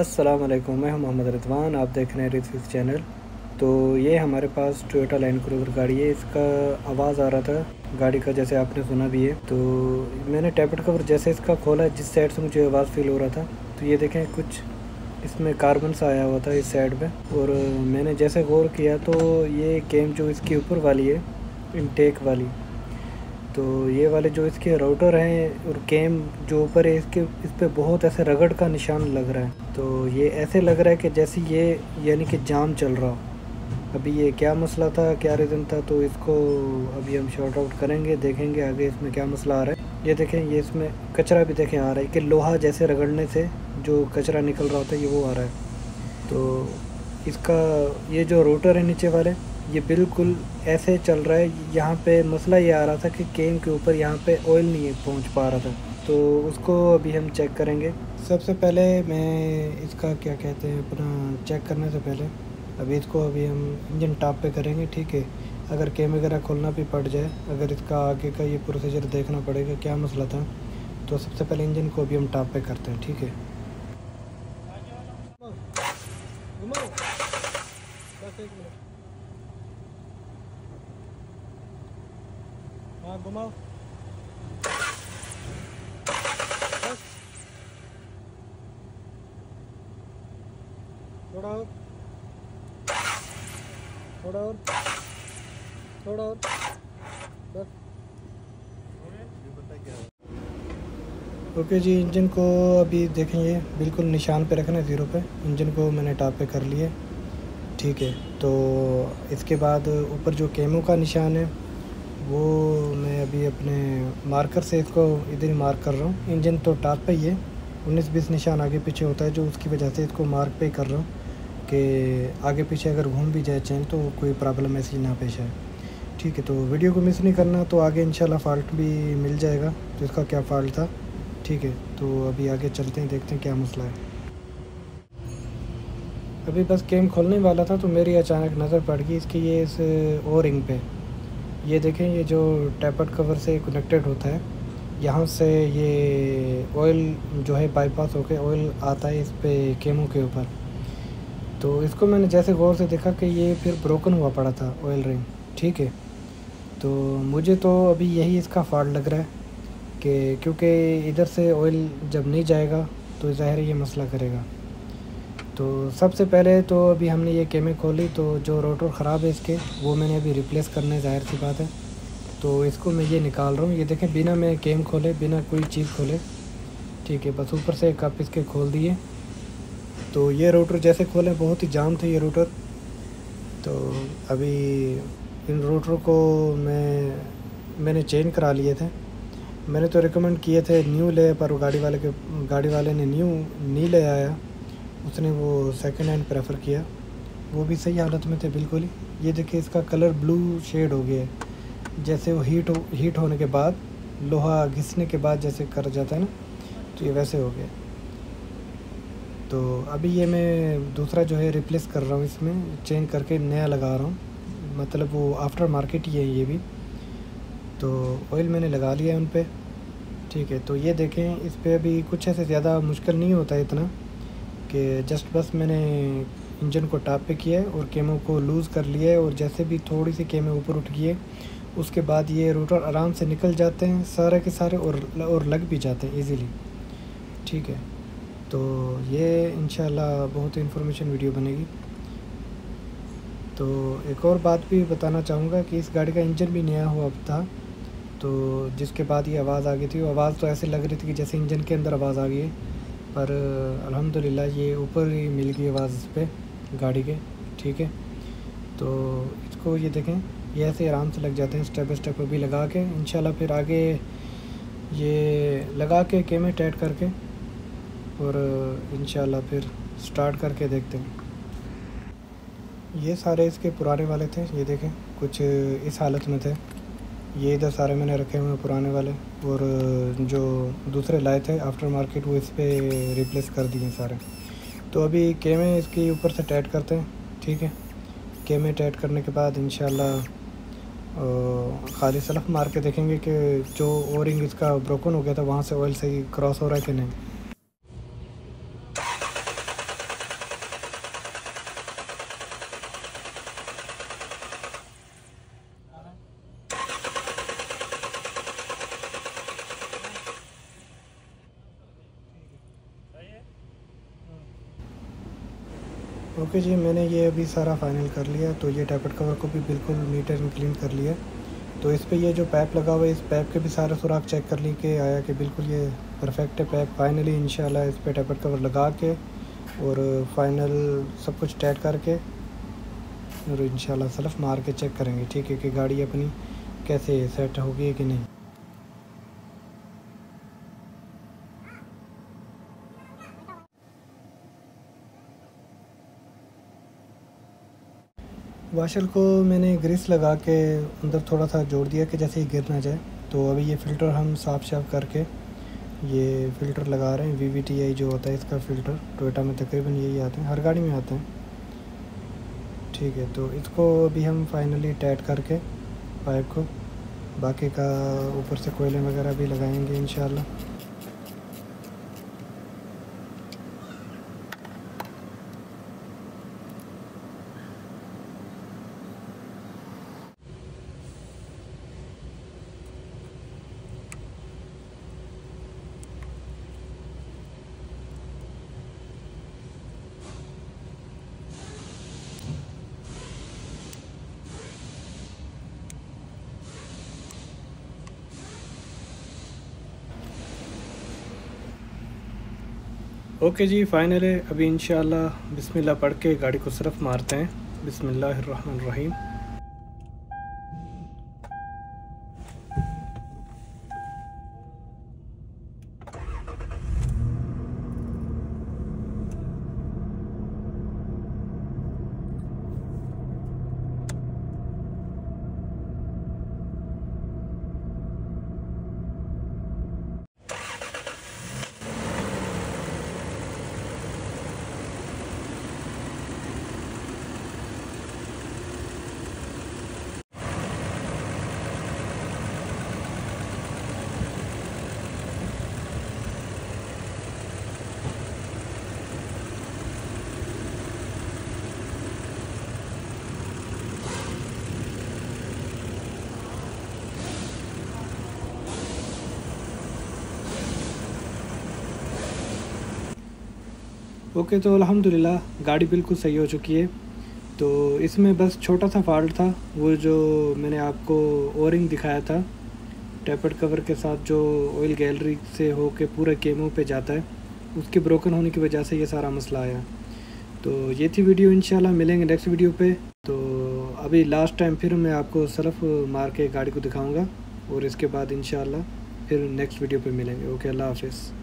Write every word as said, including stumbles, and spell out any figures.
अस्सलाम वालेकुम, मैं हूं मोहम्मद रिदवान। आप देख रहे हैं रिज़ फिक्स चैनल। तो ये हमारे पास टोयोटा लैंड क्रूज़र गाड़ी है। इसका आवाज़ आ रहा था गाड़ी का, जैसे आपने सुना भी है। तो मैंने टैपेट कवर जैसे इसका खोला, जिस साइड से मुझे आवाज़ फील हो रहा था, तो ये देखें कुछ इसमें कार्बन सा आया हुआ था इस साइड पे। और मैंने जैसे गौर किया तो ये केम जो इसकी ऊपर वाली है, इनटेक वाली, तो ये वाले जो इसके राउटर हैं और केम जो ऊपर है इसके, इस पर बहुत ऐसे रगड़ का निशान लग रहा है। तो ये ऐसे लग रहा है कि जैसे ये यानी कि जाम चल रहा हो। अभी ये क्या मसला था, क्या रीज़न था, तो इसको अभी हम शॉर्ट आउट करेंगे, देखेंगे आगे इसमें क्या मसला आ रहा है। ये देखें, ये इसमें कचरा भी देखें आ रहा है कि लोहा जैसे रगड़ने से जो कचरा निकल रहा होता है, ये वो आ रहा है। तो इसका ये जो रोटर है नीचे वाले, ये बिल्कुल ऐसे चल रहा है। यहाँ पे मसला ये आ रहा था कि केम के ऊपर यहाँ पे ऑयल नहीं पहुँच पा रहा था, तो उसको अभी हम चेक करेंगे। सबसे पहले मैं इसका क्या कहते हैं अपना चेक करने से पहले अभी इसको अभी हम इंजन टॉप पे करेंगे, ठीक है। अगर केम वगैरह खोलना भी पड़ जाए, अगर इसका आगे का ये प्रोसीजर देखना पड़ेगा क्या मसला था। तो सबसे पहले इंजन को अभी हम टॉप पे करते हैं, ठीक है। हाँ, घुमाओ बस, थोड़ा और थोड़ा और थोड़ा और बस। ओके जी, इंजन को अभी देखेंगे बिल्कुल निशान पे रखना, ज़ीरो पे। इंजन को मैंने टॉप पे कर लिए, ठीक है। तो इसके बाद ऊपर जो केमो का निशान है वो मैं अभी अपने मार्कर से इसको इधर ही मार्क कर रहा हूँ। इंजन तो टॉप पे ही है, उन्नीस बीस निशान आगे पीछे होता है, जो उसकी वजह से इसको मार्क पे ही कर रहा हूँ कि आगे पीछे अगर घूम भी जाए चैन तो कोई प्रॉब्लम ऐसी ना पेश आए, ठीक है। तो वीडियो को मिस नहीं करना, तो आगे इंशाल्लाह फ़ाल्ट भी मिल जाएगा तो इसका क्या फ़ाल्ट था, ठीक है। तो अभी आगे चलते हैं, देखते हैं क्या मसला है। अभी बस केम खोलने वाला था तो मेरी अचानक नज़र पड़ गई इसकी ये इस ओ रिंग पे। ये देखें, ये जो टैपर्ड कवर से कनेक्टेड होता है, यहाँ से ये ऑयल जो है बाईपास होके ऑयल आता है इस पर केमों के ऊपर। तो इसको मैंने जैसे गौर से देखा कि ये फिर ब्रोकन हुआ पड़ा था ऑयल रिंग, ठीक है। तो मुझे तो अभी यही इसका फॉल्ट लग रहा है कि क्योंकि इधर से ऑयल जब नहीं जाएगा तो ज़ाहिर ये मसला करेगा। तो सबसे पहले तो अभी हमने ये केमें खोली, तो जो रोटर ख़राब है इसके वो मैंने अभी रिप्लेस करना है, ज़ाहिर सी बात है। तो इसको मैं ये निकाल रहा हूँ, ये देखें, बिना मैं केम खोले, बिना कोई चीज़ खोले, ठीक है। बस ऊपर से कप इसके खोल दिए। तो ये रोटर जैसे खोले बहुत ही जाम थे ये रोटर। तो अभी इन रोटरों को मैं मैंने चेंज करा लिए थे। मैंने तो रिकमेंड किए थे न्यू ले, पर गाड़ी वाले के गाड़ी वाले ने न्यू नहीं ले आया, उसने वो सेकंड हैंड प्रेफर किया, वो भी सही हालत में थे बिल्कुल ही। ये देखिए, इसका कलर ब्लू शेड हो गया है, जैसे वो हीट हो हीट होने के बाद, लोहा घिसने के बाद जैसे कर जाता है ना, तो ये वैसे हो गया। तो अभी ये मैं दूसरा जो है रिप्लेस कर रहा हूँ, इसमें चेंज करके नया लगा रहा हूँ, मतलब वो आफ्टर मार्केट ही है ये भी। तो ऑयल मैंने लगा लिया है उन पर, ठीक है। तो ये देखें, इस पर अभी कुछ ऐसे ज़्यादा मुश्किल नहीं होता इतना कि जस्ट बस मैंने इंजन को टॉप पे किया है और केमों को लूज़ कर लिया है, और जैसे भी थोड़ी सी केमें ऊपर उठ गई है उसके बाद ये रोटर आराम से निकल जाते हैं सारे के सारे, और और लग भी जाते हैं इजीली, ठीक है। तो ये इंशाल्लाह बहुत इन्फॉर्मेशन वीडियो बनेगी। तो एक और बात भी बताना चाहूँगा कि इस गाड़ी का इंजन भी नया हुआ था, तो जिसके बाद ये आवाज़ आ गई थी। आवाज़ तो ऐसे लग रही थी कि जैसे इंजन के अंदर आवाज़ आ गई है, पर अल्हम्दुलिल्लाह ये ऊपर ही मिल गई आवाज़ इस पर गाड़ी के, ठीक है। तो इसको ये देखें, ये ऐसे आराम से लग जाते हैं स्टेप बाई स्टेप, अभी लगा के इंशाल्लाह फिर आगे ये लगा के कैमरे टाइट करके और इंशाल्लाह फिर स्टार्ट करके देखते हैं। ये सारे इसके पुराने वाले थे, ये देखें कुछ इस हालत में थे। ये इधर सारे मैंने रखे हुए पुराने वाले, और जो दूसरे लाए थे आफ्टर मार्केट वो इस पर रिप्लेस कर दिए सारे। तो अभी केमें इसके ऊपर से टाइट करते हैं, ठीक है। केमें टाइट करने के बाद इंशाल्लाह खाली सलफ मार के देखेंगे कि जो ओ रिंग इसका ब्रोकन हो गया था वहाँ से ऑयल सही क्रॉस हो रहा है कि नहीं। ओके जी, मैंने ये अभी सारा फाइनल कर लिया। तो ये टैपेट कवर को भी बिल्कुल नीट एंड क्लीन कर लिया। तो इस पे ये जो पैप लगा हुआ है, इस पैप के भी सारा सुराख चेक कर ली कि आया कि बिल्कुल ये परफेक्ट है पैप। फाइनली इंशाल्लाह इस पे टैपेट कवर लगा के और फाइनल सब कुछ टैट करके और इंशाल्लाह सलफ मार के चेक करेंगे, ठीक है, कि गाड़ी अपनी कैसे सेट होगी कि नहीं। वाशर को मैंने ग्रीस लगा के अंदर थोड़ा सा जोड़ दिया कि जैसे ही गिर ना जाए। तो अभी ये फ़िल्टर हम साफ साफ करके ये फ़िल्टर लगा रहे हैं। वी वी टी आई जो होता है इसका फ़िल्टर टोयोटा में तकरीबन यही आते हैं, हर गाड़ी में आते हैं, ठीक है। तो इसको अभी हम फाइनली टाइट करके पाइप को, बाकी का ऊपर से कोयले वगैरह भी लगाएंगे इंशाल्लाह। ओके जी, फाइनली अभी इंशाल्लाह बिस्मिल्लाह पढ़ के गाड़ी को सिर्फ मारते हैं। बिस्मिल्लाहिर्रहमानिर्रहीम। ओके okay, तो अल्हम्दुलिल्लाह गाड़ी बिल्कुल सही हो चुकी है। तो इसमें बस छोटा सा फॉल्ट था, वो जो मैंने आपको ओरिंग दिखाया था टैपर्ड कवर के साथ जो ऑयल गैलरी से होके पूरे केमो पे जाता है, उसके ब्रोकन होने की वजह से ये सारा मसला आया। तो ये थी वीडियो, इंशाल्लाह मिलेंगे नेक्स्ट वीडियो पे। तो अभी लास्ट टाइम फिर मैं आपको सर्फ मार के गाड़ी को दिखाऊँगा और इसके बाद इंशाल्लाह फिर नेक्स्ट वीडियो पर मिलेंगे। ओके, अल्लाह हाफिज़।